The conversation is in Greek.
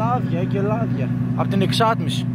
λάδια, και λάδια. Από την εξάτμιση.